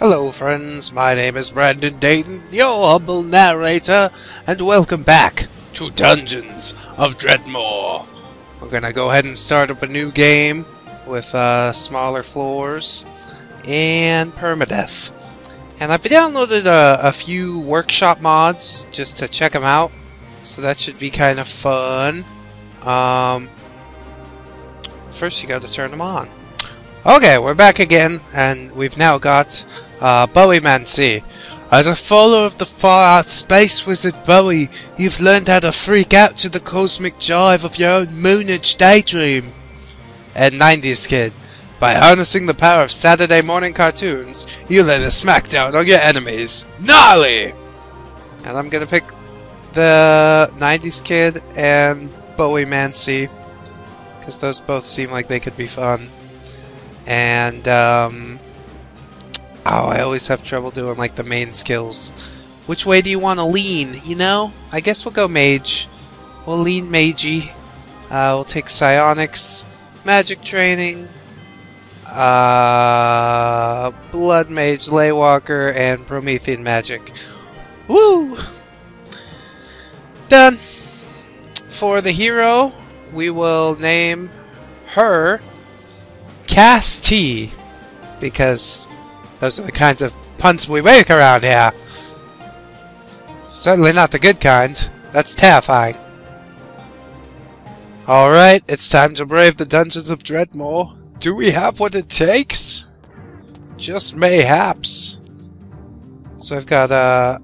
Hello friends, my name is Brandon Dayton, your humble narrator, and welcome back to Dungeons of Dredmor. We're gonna go ahead and start up a new game with smaller floors and permadeath. And I've downloaded a few workshop mods just to check them out, so that should be kind of fun. First you gotta turn them on. Okay, we're back again, and we've now got Bowie Mancy. As a follower of the far-out space wizard Bowie, you've learned how to freak out to the cosmic jive of your own moonage daydream. And 90s kid, by harnessing the power of Saturday morning cartoons, you lay the smackdown on your enemies. Gnarly! And I'm gonna pick the 90s kid and Bowie Mancy, because those both seem like they could be fun. And, I always have trouble doing, like, the main skills. Which way do you want to lean, you know? I guess we'll go mage. We'll lean magey. We'll take psionics, magic training, blood mage, laywalker, and Promethean magic. Woo! Done! For the hero, we will name her Cast T, because those are the kinds of puns we make around here. Certainly not the good kind. That's terrifying. Alright, it's time to brave the Dungeons of Dredmor. Do we have what it takes? Just mayhaps. So I've got a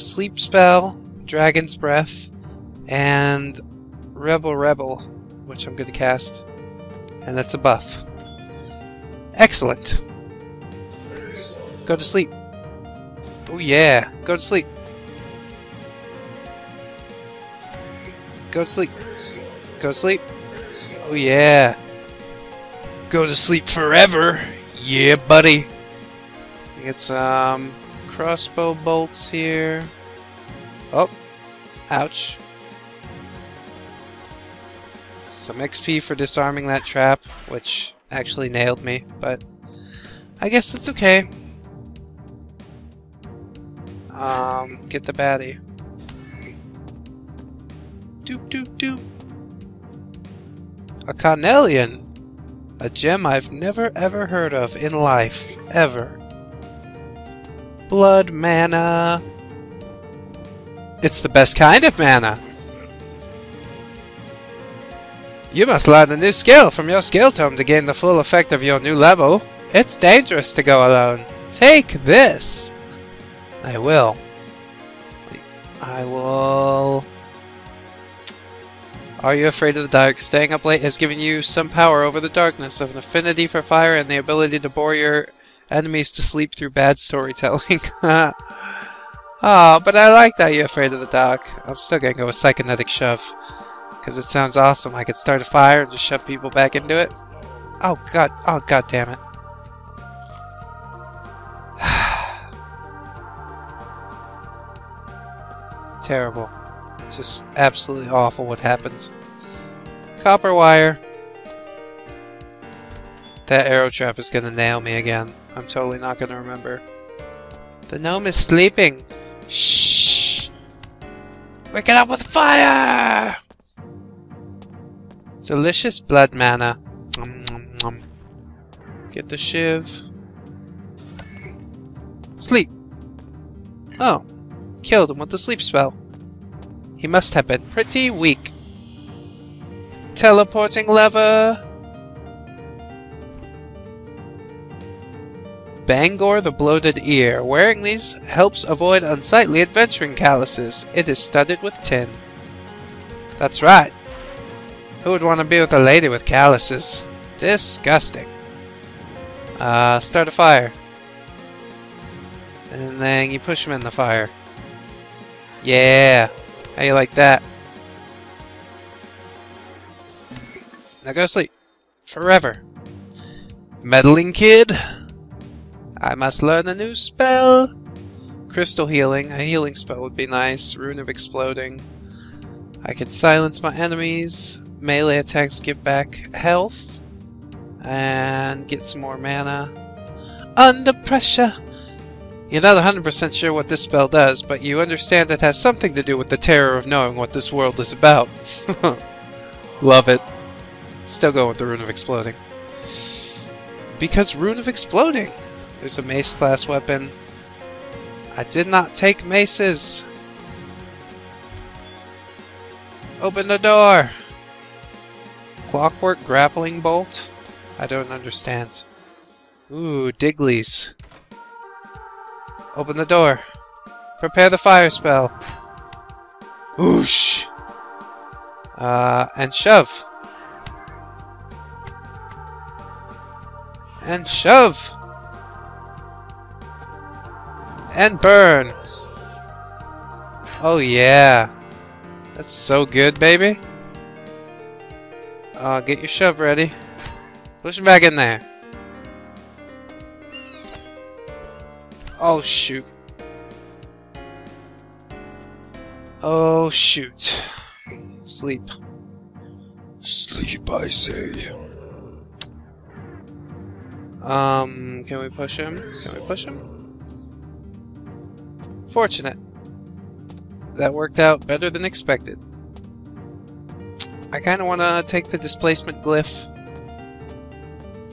sleep spell, Dragon's Breath, and Rebel, which I'm going to cast. And that's a buff. Excellent. Go to sleep. Oh yeah, go to sleep. Go to sleep. Go to sleep. Oh yeah. Go to sleep forever. Yeah, buddy. I get some crossbow bolts here. Oh. Ouch. Some XP for disarming that trap, which actually nailed me, but I guess that's okay. Get the baddie. Doop doop doop. A carnelian! A gem I've never ever heard of in life. Ever. Blood mana. It's the best kind of mana. You must learn a new skill from your skill tome to gain the full effect of your new level. It's dangerous to go alone. Take this! I will. Are you afraid of the dark? Staying up late has given you some power over the darkness, of an affinity for fire, and the ability to bore your enemies to sleep through bad storytelling. Oh, but I like that you're afraid of the dark. I'm still gonna go with Psychokinetic Shove. Because it sounds awesome. I could start a fire and just shove people back into it. Oh god damn it. Terrible. Just absolutely awful what happens. Copper wire. That arrow trap is gonna nail me again. I'm totally not gonna remember. The gnome is sleeping. Shh. Wake it up with fire! Delicious blood mana. Get the shiv. Sleep. Oh, killed him with the sleep spell. He must have been pretty weak. Teleporting lever. Bangor the bloated ear. Wearing these helps avoid unsightly adventuring calluses. It is studded with tin. That's right. Who would want to be with a lady with calluses? Disgusting. Start a fire. And then you push him in the fire. Yeah. How you like that? Now go to sleep. Forever. Meddling kid. I must learn a new spell. Crystal healing. A healing spell would be nice. Rune of Exploding. I could silence my enemies. Melee attacks give back health and get some more mana. under pressure. You're not 100% sure what this spell does, but you understand it has something to do with the terror of knowing what this world is about. Love it. Still going with the Rune of Exploding. Because Rune of Exploding! There's a mace class weapon. I did not take maces. Open the door! Clockwork Grappling Bolt? I don't understand. Ooh, Digglies. Open the door. Prepare the fire spell. Whoosh! And shove. And shove! And burn! Oh yeah! That's so good, baby. Get your shove ready. Push him back in there. Oh shoot. Oh shoot. Sleep. Sleep, I say. Can we push him? Can we push him? Fortunate. That worked out better than expected. I kind of want to take the displacement glyph,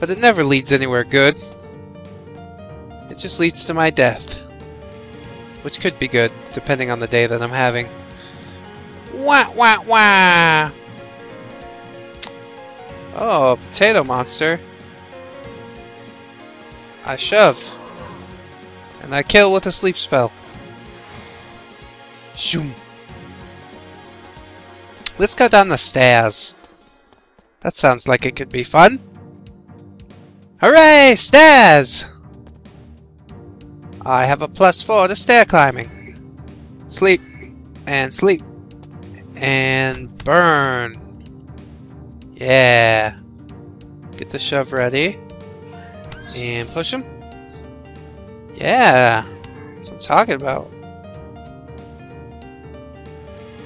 but it never leads anywhere good. It just leads to my death, which could be good, depending on the day that I'm having. Wah, wah, wah! Oh, potato monster. I shove. And I kill with a sleep spell. Shoom. Let's go down the stairs. That sounds like it could be fun. Hooray! Stairs! I have a +4 to stair climbing. Sleep. And sleep. And burn. Yeah. Get the shove ready. And push him. Yeah. That's what I'm talking about.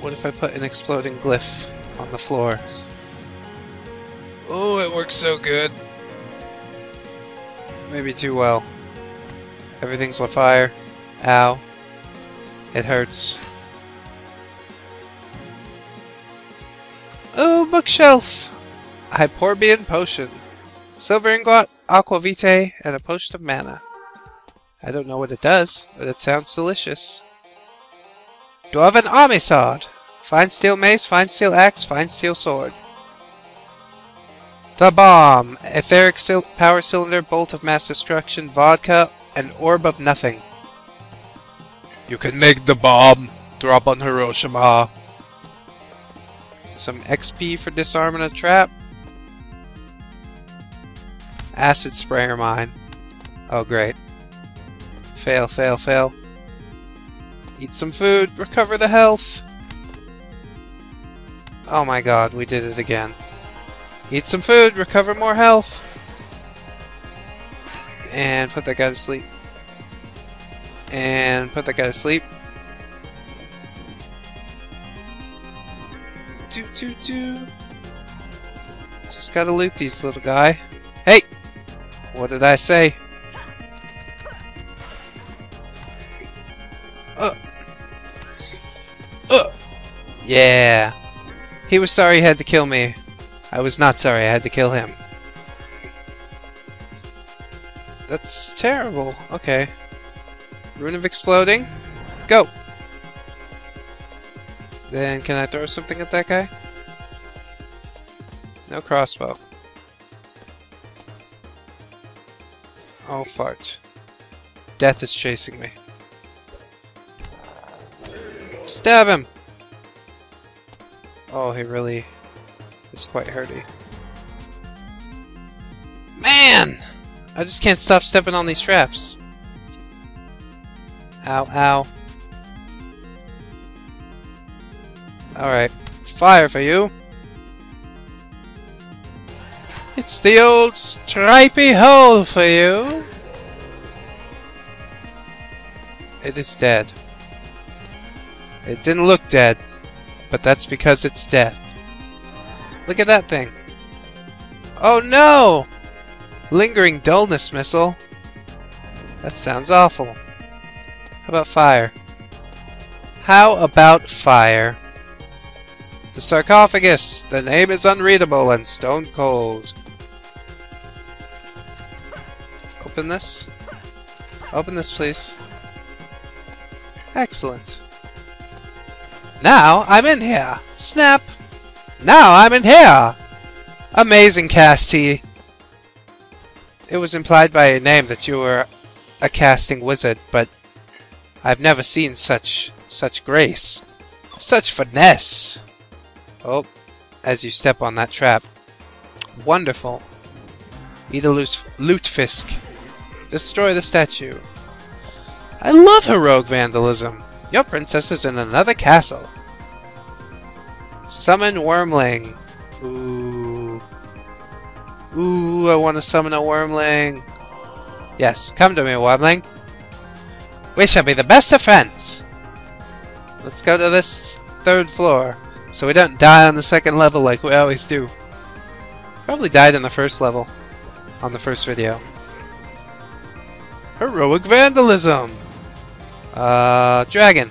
What if I put an exploding glyph on the floor? Oh, it works so good. Maybe too well. Everything's on fire. Ow. It hurts. Ooh, bookshelf! Hyporbian potion. Silver ingot, aqua vitae, and a potion of mana. I don't know what it does, but it sounds delicious. Dwarven army sword. Fine steel mace, fine steel axe, fine steel sword. The bomb. A ferric sil power cylinder, bolt of mass destruction, vodka, and orb of nothing. You can make the bomb. Drop on Hiroshima. Some XP for disarming a trap. Acid sprayer mine. Oh great. Fail, fail, fail. Eat some food, recover the health. Oh my god, we did it again. Eat some food, recover more health. And put that guy to sleep. And put that guy to sleep. Doo doo doo. Just gotta loot these little guy. Hey! What did I say? Yeah. He was sorry he had to kill me. I was not sorry I had to kill him. That's terrible. Okay. Rune of Exploding. Go! Then can I throw something at that guy? No crossbow. Oh fart. Death is chasing me. Stab him! Oh, he really is quite hurty. Man! I just can't stop stepping on these traps. Ow, ow. Alright. Fire for you. It's the old stripy hole for you. It is dead. It didn't look dead. But that's because it's death. Look at that thing. Oh no! Lingering dullness missile. That sounds awful. How about fire? How about fire? The sarcophagus! The name is unreadable and stone cold. Open this. Open this, please. Excellent. Now I'm in here! Snap! Now I'm in here! Amazing, Casty! It was implied by your name that you were a casting wizard, but I've never seen such grace. Such finesse! Oh, as you step on that trap. Wonderful. Eat a lutefisk. Destroy the statue. I love heroic vandalism. Your princess is in another castle. Summon Wyrmling. Ooh. Ooh, I want to summon a Wyrmling. Yes, come to me, Wyrmling. We shall be the best of friends. Let's go to this third floor, so we don't die on the second level like we always do. Probably died on the first level, on the first video. Heroic vandalism! Dragon.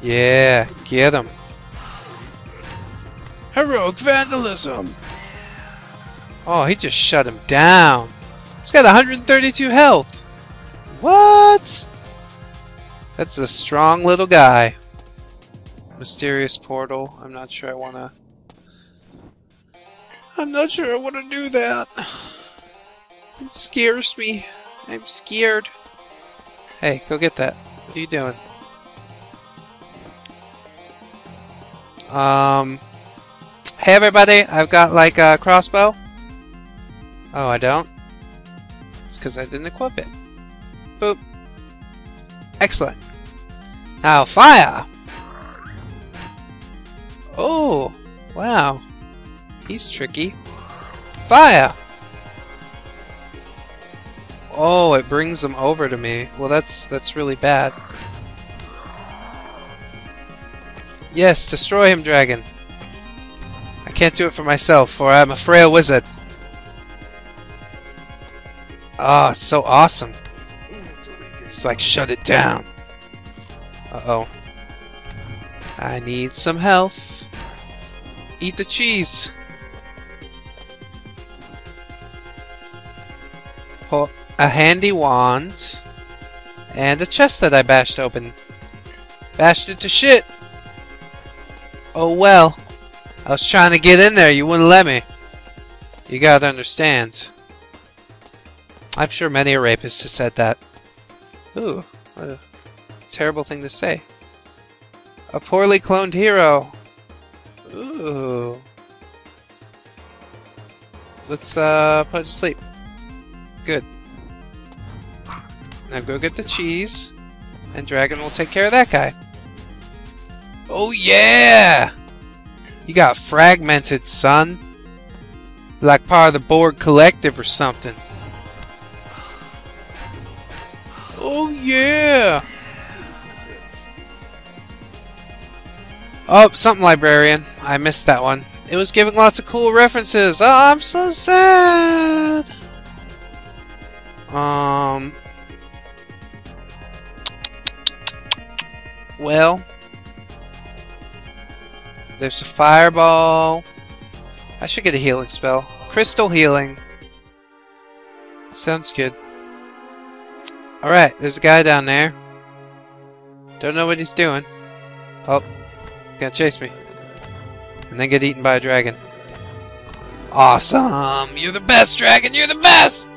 Yeah, get him. Heroic vandalism! Oh, he just shut him down. He's got 132 health. What? That's a strong little guy. Mysterious portal. I'm not sure I want to... I'm not sure I want to do that. It scares me. I'm scared. Hey, go get that. What are you doing? Hey everybody, I've got like a crossbow. Oh, I don't? It's because I didn't equip it. Boop. Excellent. Now fire! Oh, wow. He's tricky. Fire! Oh, it brings them over to me. Well, that's really bad. Yes, destroy him, dragon. I can't do it for myself, for I'm a frail wizard. Ah, oh, so awesome. It's like, shut it down. Uh-oh. I need some health. Eat the cheese. Oh, a handy wand. And a chest that I bashed open. Bashed it to shit. Oh well. I was trying to get in there. You wouldn't let me. You gotta understand. I'm sure many a rapist has said that. Ooh. What a terrible thing to say. A poorly cloned hero. Ooh. Let's put it to sleep. Good. Now go get the cheese, and Dragon will take care of that guy. Oh yeah! You got fragmented, son. Like part of the Borg Collective or something. Oh yeah! Oh, something librarian. I missed that one. It was giving lots of cool references. Oh, I'm so sad. Well, there's a fireball. I should get a healing spell. Crystal healing. Sounds good. Alright, there's a guy down there. Don't know what he's doing. Oh. Gonna chase me and then get eaten by a dragon. Awesome! You're the best, dragon! You're the best!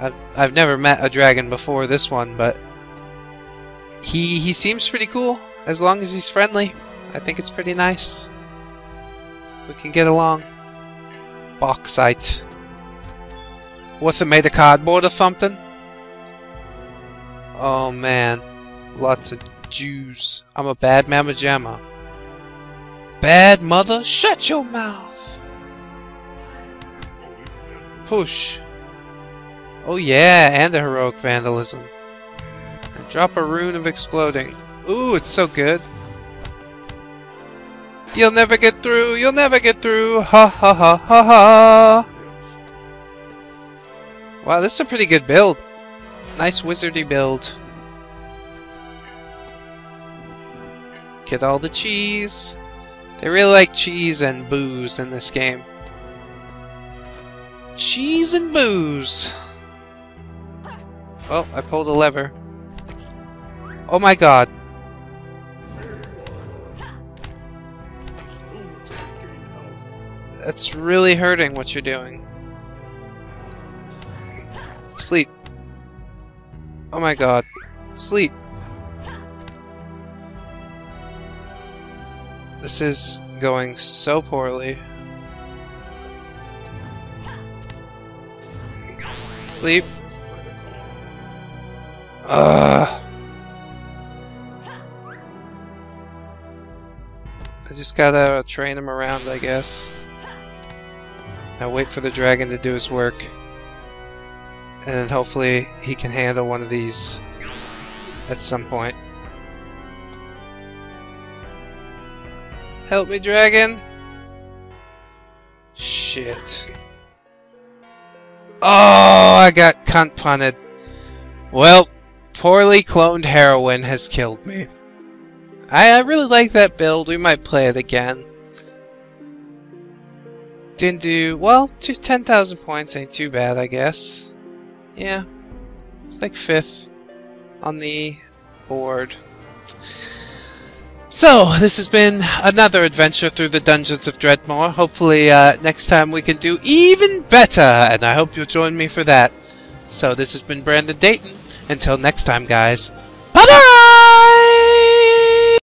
I've never met a dragon before this one, but he seems pretty cool as long as he's friendly. I think it's pretty nice. We can get along. Bauxite. What's it made of, cardboard or something? Oh man, lots of Jews. I'm a bad mamma jamma. Bad mother, shut your mouth. Push. Oh yeah, and a heroic vandalism. And drop a rune of exploding. Ooh, it's so good. You'll never get through. You'll never get through. Ha ha ha ha ha. Wow, this is a pretty good build. Nice wizardy build. Get all the cheese. They really like cheese and booze in this game. Cheese and booze. Oh, I pulled a lever. Oh my god. That's really hurting what you're doing. Sleep. Oh my god. Sleep. This is going so poorly. Sleep. I just gotta train him around, I guess. Now wait for the dragon to do his work. And hopefully he can handle one of these at some point. Help me, dragon! Shit. Oh, I got cunt punted. Well, poorly cloned heroin has killed me. I really like that build. We might play it again. Didn't do... well, 10,000 points ain't too bad, I guess. Yeah. It's like 5th on the board. So, this has been another adventure through the Dungeons of Dredmor. Hopefully next time we can do even better, and I hope you'll join me for that. So, this has been Brandon Dayton. Until next time, guys.